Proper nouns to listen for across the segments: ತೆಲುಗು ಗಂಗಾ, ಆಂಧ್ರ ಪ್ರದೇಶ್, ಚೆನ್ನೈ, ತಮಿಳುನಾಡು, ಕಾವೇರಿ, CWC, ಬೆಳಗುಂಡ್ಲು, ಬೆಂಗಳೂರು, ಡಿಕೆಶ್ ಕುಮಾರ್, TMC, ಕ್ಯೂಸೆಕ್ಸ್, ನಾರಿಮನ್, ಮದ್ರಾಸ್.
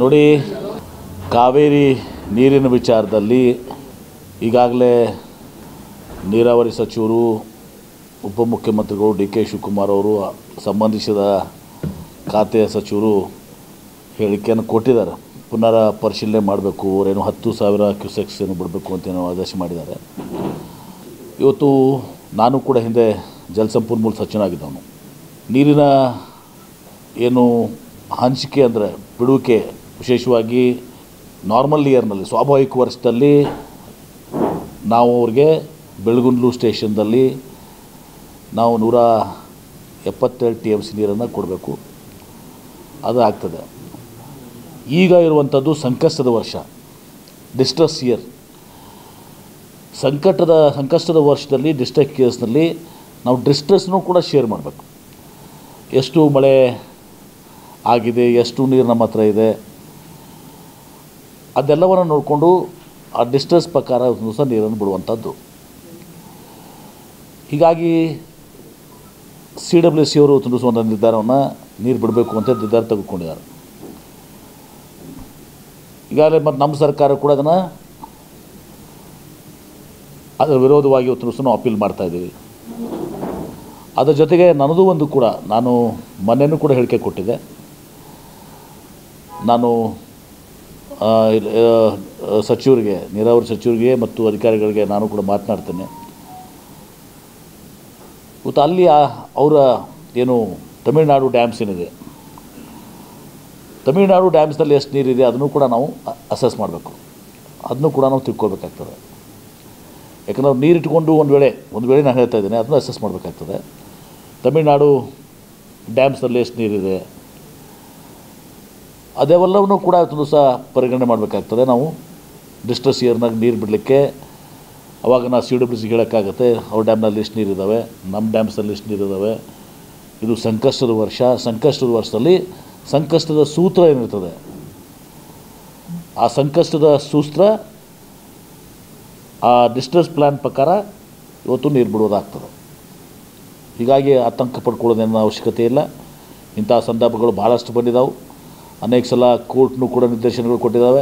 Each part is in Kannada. ನೋಡಿ ಕಾವೇರಿ ನೀರಿನ ವಿಚಾರದಲ್ಲಿ ಈಗಾಗಲೇ ನೀರಾವರಿ ಸಚಿವರು ಉಪಮುಖ್ಯಮಂತ್ರಿಗಳು ಡಿಕೆಶ್ ಕುಮಾರ್ ಅವರು ಸಂಬಂಧಿಸಿದ ಖಾತೆ ಸಚಿವರು ಹೇಳಿಕೆಯನ್ನು ಕೊಟ್ಟಿದ್ದಾರೆ ಪುನರ ಪರಿಶೀಲನೆ ಮಾಡಬೇಕು ಅವರೇನು 10,000 ಕ್ಯೂಸೆಕ್ಸ್ ಏನು ಬಿಡಬೇಕು ಅಂತ ಏನೋ ಆದೇಶ ಮಾಡಿದ್ದಾರೆ ಇವತ್ತು ನಾನು ಕೂಡ ಹಿಂದೆ ಜಲಸಂಪನ್ಮೂಲ ಸಚಿವನಾಗಿದ್ದವನು ನೀರಿನ ಏನು ಹಂಚಿಕೆ ಅಂದರೆ ಬಿಡುವಿಕೆ ವಿಶೇಷವಾಗಿ ನಾರ್ಮಲ್ ಇಯರ್ನಲ್ಲಿ ಸ್ವಾಭಾವಿಕ ವರ್ಷದಲ್ಲಿ ನಾವು ಅವರಿಗೆ ಬೆಳಗುಂಡ್ಲು ಸ್ಟೇಷನ್ದಲ್ಲಿ ನಾವು 177 TMC ನೀರನ್ನು ಕೊಡಬೇಕು ಅದು ಆಗ್ತದೆ ಈಗ ಇರುವಂಥದ್ದು ಸಂಕಷ್ಟದ ವರ್ಷ ಡಿಸ್ಟ್ರೆಸ್ ಇಯರ್ ಸಂಕಷ್ಟದ ವರ್ಷದಲ್ಲಿ ಡಿಸ್ಟ್ರಿಕ್ಟ್ ಕೇಸ್ನಲ್ಲಿ ನಾವು ಡಿಸ್ಟ್ರೆಸ್ನೂ ಕೂಡ ಶೇರ್ ಮಾಡಬೇಕು ಎಷ್ಟು ಮಳೆ ಆಗಿದೆ ಎಷ್ಟು ನೀರು ನಮ್ಮ ಹತ್ರ ಇದೆ ಅದೆಲ್ಲವನ್ನು ನೋಡಿಕೊಂಡು ಆ ಡಿಸ್ಟ್ರೆಸ್ ಪ್ರಕಾರ ಸಹ ನೀರನ್ನು ಬಿಡುವಂಥದ್ದು ಹೀಗಾಗಿ CWC ಅವರು ತಿಳಿಸುವಂಥ ನಿರ್ಧಾರವನ್ನು ನೀರು ಬಿಡಬೇಕು ಅಂತ ನಿರ್ಧಾರ ತೆಗೆದುಕೊಂಡಿದ್ದಾರೆ ಈಗಾಗಲೇ ಮತ್ತು ನಮ್ಮ ಸರ್ಕಾರ ಕೂಡ ಅದನ್ನು ಅದರ ವಿರೋಧವಾಗಿ ತಿಳಿಸು ನಾವು ಅಪೀಲ್ ಮಾಡ್ತಾಯಿದ್ದೀವಿ ಅದರ ಜೊತೆಗೆ ನನ್ನದು ಒಂದು ಕೂಡ ನಾನು ಮೊನ್ನೆನೂ ಕೂಡ ಹೇಳಿಕೆ ಕೊಟ್ಟಿದ್ದೆ ನಾನು ಸಚಿವರಿಗೆ ನೀರಾವರಿ ಸಚಿವರಿಗೆ ಮತ್ತು ಅಧಿಕಾರಿಗಳಿಗೆ ನಾನು ಕೂಡ ಮಾತನಾಡ್ತೇನೆ ಮತ್ತು ಅಲ್ಲಿ ಅವರ ಏನು ತಮಿಳುನಾಡು ಡ್ಯಾಮ್ಸ್ ಏನಿದೆ ತಮಿಳುನಾಡು ಡ್ಯಾಮ್ಸ್ನಲ್ಲಿ ಎಷ್ಟು ನೀರಿದೆ ಅದನ್ನು ಕೂಡ ನಾವು ಅಸೆಸ್ ಮಾಡಬೇಕು ಅದನ್ನು ಕೂಡ ನಾವು ತಿಳ್ಕೊಳ್ಬೇಕಾಗ್ತದೆ ಯಾಕಂದರೆ ಅವ್ರು ನೀರಿಟ್ಕೊಂಡು ಒಂದು ವೇಳೆ ನಾನು ಹೇಳ್ತಾ ಇದ್ದೇನೆ ಅದನ್ನು ಅಸೆಸ್ ಮಾಡಬೇಕಾಗ್ತದೆ ತಮಿಳುನಾಡು ಡ್ಯಾಮ್ಸಲ್ಲಿ ಎಷ್ಟು ನೀರಿದೆ ಅದೆಲ್ಲವನ್ನೂ ಕೂಡ ಒಂದು ಸಹ ಪರಿಗಣನೆ ಮಾಡಬೇಕಾಗ್ತದೆ ನಾವು ಡಿಸ್ಟ್ರೆಸ್ ಇಯರ್ನಾಗ ನೀರು ಬಿಡಲಿಕ್ಕೆ ಅವಾಗ ನಾವು CWC ಹೇಳೋಕ್ಕಾಗತ್ತೆ ಅವ್ರ ಡ್ಯಾಮ್ನಲ್ಲಿ ಎಷ್ಟು ನೀರಿದ್ದಾವೆ ನಮ್ಮ ಡ್ಯಾಮ್ಸಲ್ಲಿ ಎಷ್ಟು ನೀರಿದ್ದಾವೆ ಇದು ಸಂಕಷ್ಟದ ವರ್ಷ ಸಂಕಷ್ಟದ ವರ್ಷದಲ್ಲಿ ಸಂಕಷ್ಟದ ಸೂತ್ರ ಏನಿರ್ತದೆ ಆ ಸಂಕಷ್ಟದ ಸೂತ್ರ ಆ ಡಿಸ್ಟ್ರೆಸ್ ಪ್ಲ್ಯಾನ್ ಪ್ರಕಾರ ಇವತ್ತು ನೀರು ಬಿಡೋದಾಗ್ತದೆ ಹೀಗಾಗಿ ಆತಂಕ ಪಡ್ಕೊಳ್ಳೋದೇನೋ ಅವಶ್ಯಕತೆ ಇಲ್ಲ ಇಂಥ ಸಂದರ್ಭಗಳು ಭಾಳಷ್ಟು ಬಂದಿದ್ದಾವೆ ಅನೇಕ ಸಲ ಕೋರ್ಟ್ನೂ ಕೂಡ ನಿರ್ದೇಶನಗಳು ಕೊಟ್ಟಿದ್ದಾವೆ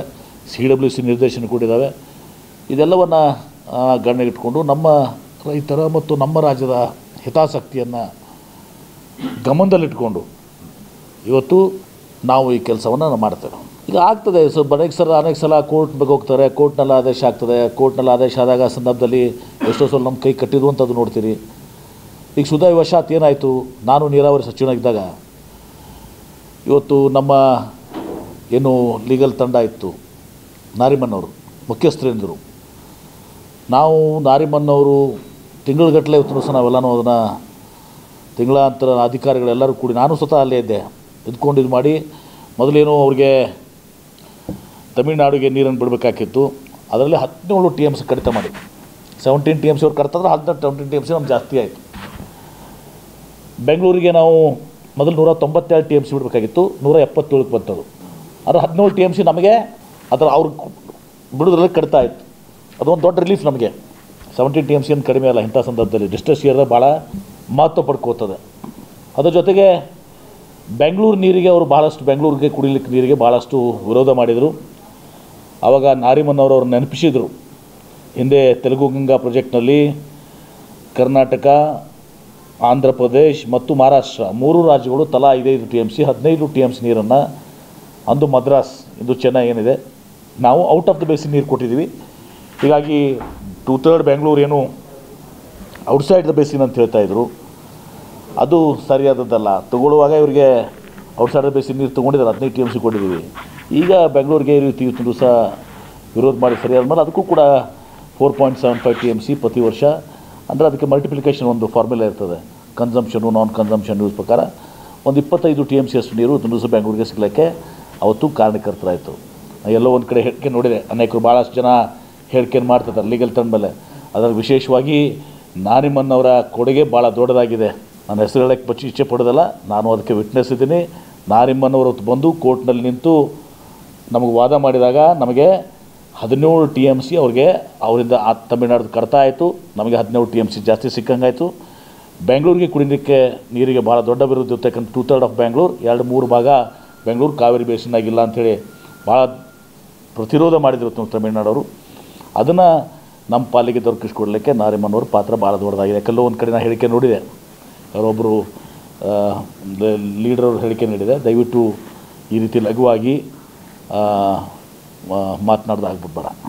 CWC ನಿರ್ದೇಶನ ಕೊಟ್ಟಿದ್ದಾವೆ ಇದೆಲ್ಲವನ್ನು ಗಣನೆಗಿಟ್ಕೊಂಡು ನಮ್ಮ ರೈತರ ಮತ್ತು ನಮ್ಮ ರಾಜ್ಯದ ಹಿತಾಸಕ್ತಿಯನ್ನು ಗಮನದಲ್ಲಿಟ್ಕೊಂಡು ಇವತ್ತು ನಾವು ಈ ಕೆಲಸವನ್ನು ಮಾಡ್ತೇವೆ ಈಗ ಆಗ್ತದೆ ಸೊ ಅನೇಕ ಸಲ ಕೋರ್ಟ್ಗೆ ಹೋಗ್ತಾರೆ ಕೋರ್ಟ್ನಲ್ಲಿ ಆದೇಶ ಆಗ್ತದೆ ಕೋರ್ಟ್ನಲ್ಲಿ ಆದೇಶ ಆದಾಗ ಸಂದರ್ಭದಲ್ಲಿ ಎಷ್ಟೋ ಸಲ ನಮ್ಮ ಕೈ ಕಟ್ಟಿದ್ವು ಅಂತದ್ದು ನೋಡ್ತೀರಿ ಈಗ ಸುದೈವಶಾತ್ ಏನಾಯಿತು ನಾನು ನೀರಾವರಿ ಸಚಿವನಾಗಿದ್ದಾಗ ಇವತ್ತು ನಮ್ಮ ಏನು ಲೀಗಲ್ ತಂಡ ಇತ್ತು ನಾರಿಮನ್ನವರು ಮುಖ್ಯಸ್ಥರೇಂದರು ನಾವು ನಾರಿಮನ್ನವರು ತಿಂಗಳುಗಟ್ಟಲೆ ಉತ್ತರಿಸ ನಾವೆಲ್ಲನೂ ಅದನ್ನು ತಿಂಗಳಾಂತರ ಅಧಿಕಾರಿಗಳೆಲ್ಲರೂ ಕೂಡಿ ನಾನು ಸ್ವತಃ ಅಲ್ಲೇ ಇದ್ದೆ ಇದ್ಕೊಂಡು ಇದು ಮಾಡಿ ಮೊದಲೇನು ಅವ್ರಿಗೆ ತಮಿಳುನಾಡಿಗೆ ನೀರನ್ನು ಬಿಡಬೇಕಾಗಿತ್ತು ಅದರಲ್ಲಿ 17 TMC ಕಡಿತ ಮಾಡಿ 17 TMC ಅವ್ರು ಕಡಿತಂದ್ರೆ 17 TMC ನಮ್ಗೆ ಜಾಸ್ತಿ ಆಯಿತು ಬೆಂಗಳೂರಿಗೆ ನಾವು ಮೊದಲು 192 TMC ಬಿಡಬೇಕಾಗಿತ್ತು 177ಕ್ಕೆ ಬಂತದು ಆದರೆ 17 TMC ನಮಗೆ ಅದರ ಅವ್ರು ಬಿಡೋದ್ರಲ್ಲಿ ಕಡಿತ ಆಯಿತು ಅದೊಂದು ದೊಡ್ಡ ರಿಲೀಫ್ ನಮಗೆ 17 TMC ಏನು ಕಡಿಮೆ ಅಲ್ಲ ಇಂಥ ಸಂದರ್ಭದಲ್ಲಿ ಡಿಸ್ಟ್ರೆಸ್ ಇಯರ್ ಭಾಳ ಮಹತ್ವ ಪಡ್ಕೋತದೆ ಅದರ ಜೊತೆಗೆ ಬೆಂಗಳೂರು ನೀರಿಗೆ ಅವರು ಭಾಳಷ್ಟು ಬೆಂಗಳೂರಿಗೆ ಕುಡಿಲಿಕ್ಕೆ ನೀರಿಗೆ ಭಾಳಷ್ಟು ವಿರೋಧ ಮಾಡಿದರು ಆವಾಗ ನಾರಿಮನ್ನವರು ನೆನಪಿಸಿದರು ಹಿಂದೆ ತೆಲುಗು ಗಂಗಾ ಪ್ರಾಜೆಕ್ಟ್ನಲ್ಲಿ ಕರ್ನಾಟಕ ಆಂಧ್ರ ಪ್ರದೇಶ್ ಮತ್ತು ಮಹಾರಾಷ್ಟ್ರ 3 ರಾಜ್ಯಗಳು ತಲಾ 5 TMC 15 TMC ನೀರನ್ನು ಅಂದು ಮದ್ರಾಸ್ ಇಂದು ಚೆನ್ನೈ ಏನಿದೆ ನಾವು ಔಟ್ ಆಫ್ ದ ಬೇಸಿನ್ ನೀರು ಕೊಟ್ಟಿದ್ದೀವಿ ಹೀಗಾಗಿ 2/3 ಬೆಂಗಳೂರು ಏನು ಔಟ್ಸೈಡ್ ದ ಬೇಸಿನ್ ಅಂತ ಹೇಳ್ತಾಯಿದ್ರು ಅದು ಸರಿಯಾದದ್ದಲ್ಲ ತಗೊಳ್ಳುವಾಗ ಇವರಿಗೆ ಔಟ್ಸೈಡ್ ದ ಬೇಸಿನ್ ನೀರು ತೊಗೊಂಡಿದ್ದಾರೆ 15 TMC ಕೊಟ್ಟಿದ್ದೀವಿ ಈಗ ಬೆಂಗಳೂರಿಗೆ ಈ ರೀತಿ ದಿವಸ ವಿರೋಧ ಮಾಡಿ ಸರಿಯಾದ ಮೇಲೆ ಅದಕ್ಕೂ ಕೂಡ 4.75 TMC ಪ್ರತಿ ವರ್ಷ ಅಂದರೆ ಅದಕ್ಕೆ ಮಲ್ಟಿಪ್ಲಿಕೇಶನ್ ಒಂದು ಫಾರ್ಮುಲಾ ಇರ್ತದೆ ಕನ್ಸಂಪ್ಷನು ನಾನ್ ಕನ್ಸಂಪ್ಷನ್ ಯೂಸ್ ಪ್ರಕಾರ ಒಂದು 25 TMC ಅಷ್ಟು ನೀರು ದಿವಸ ಬೆಂಗಳೂರಿಗೆ ಸಿಗಲಿಕ್ಕೆ ಅವತ್ತು ಕಾರಣಕರ್ತರಾಯಿತು ಎಲ್ಲೋ ಒಂದು ಕಡೆ ಹೇಳಿಕೆ ನೋಡಿದೆ ಅನೇಕರು ಭಾಳಷ್ಟು ಜನ ಹೇಳಿಕೆಯನ್ನು ಮಾಡ್ತಿರ್ತಾರೆ ಲೀಗಲ್ ತಂಡ ಮೇಲೆ ಅದರಲ್ಲಿ ವಿಶೇಷವಾಗಿ ನಾನಿಮ್ಮನವರ ಕೊಡುಗೆ ಭಾಳ ದೊಡ್ಡದಾಗಿದೆ ನನ್ನ ಹೆಸರು ಹೇಳಕ್ಕೆ ಬಚ್ಚಿ ಇಚ್ಛೆ ಪಡೋದಲ್ಲ ನಾನು ಅದಕ್ಕೆ ವಿಟ್ನೆಸ್ ಇದ್ದೀನಿ ನಾನಿಮ್ಮನವರು ಬಂದು ಕೋರ್ಟ್ನಲ್ಲಿ ನಿಂತು ನಮಗೆ ವಾದ ಮಾಡಿದಾಗ ನಮಗೆ 17 TMC ಅವ್ರಿಗೆ ಅವರಿಂದ ಆ ತಮಿಳ್ನಾಡು ಕಡಿತ ಆಯಿತು ನಮಗೆ 17 TMC ಜಾಸ್ತಿ ಸಿಕ್ಕಂಗಾಯಿತು ಬೆಂಗಳೂರಿಗೆ ಕುಡಿಯೋಕ್ಕೆ ನೀರಿಗೆ ಭಾಳ ದೊಡ್ಡ ವಿರುದ್ಧ ಇರ್ತಕ್ಕಂಥ 2/3 ಆಫ್ ಬೆಂಗಳೂರು 2/3 ಭಾಗ ಬೆಂಗಳೂರು ಕಾವೇರಿ ಬೇಸಿನಾಗಿಲ್ಲ ಅಂಥೇಳಿ ಭಾಳ ಪ್ರತಿರೋಧ ಮಾಡಿದ್ರು ತಮಿಳುನಾಡವರು. ಅದನ್ನು ನಮ್ಮ ಪಾಲಿಗೆ ದೊರಕಿಸ್ಕೊಡ್ಲಿಕ್ಕೆ ನಾರಿಮನ್ನವ್ರ ಪಾತ್ರ ಭಾಳ ದೊಡ್ಡದಾಗಿದೆ. ಯಾಕೆಲ್ಲೋ ಒಂದು ಕಡೆ ನಾನು ಹೇಳಿಕೆ ನೋಡಿದೆ, ಅವರೊಬ್ಬರು ಲೀಡರ್ ಅವರು ಹೇಳಿಕೆ ನೀಡಿದೆ, ದಯವಿಟ್ಟು ಈ ರೀತಿ ಲಘುವಾಗಿ ಮಾತನಾಡ್ದು ಆಗ್ಬಿಡ್ಬೇಡ.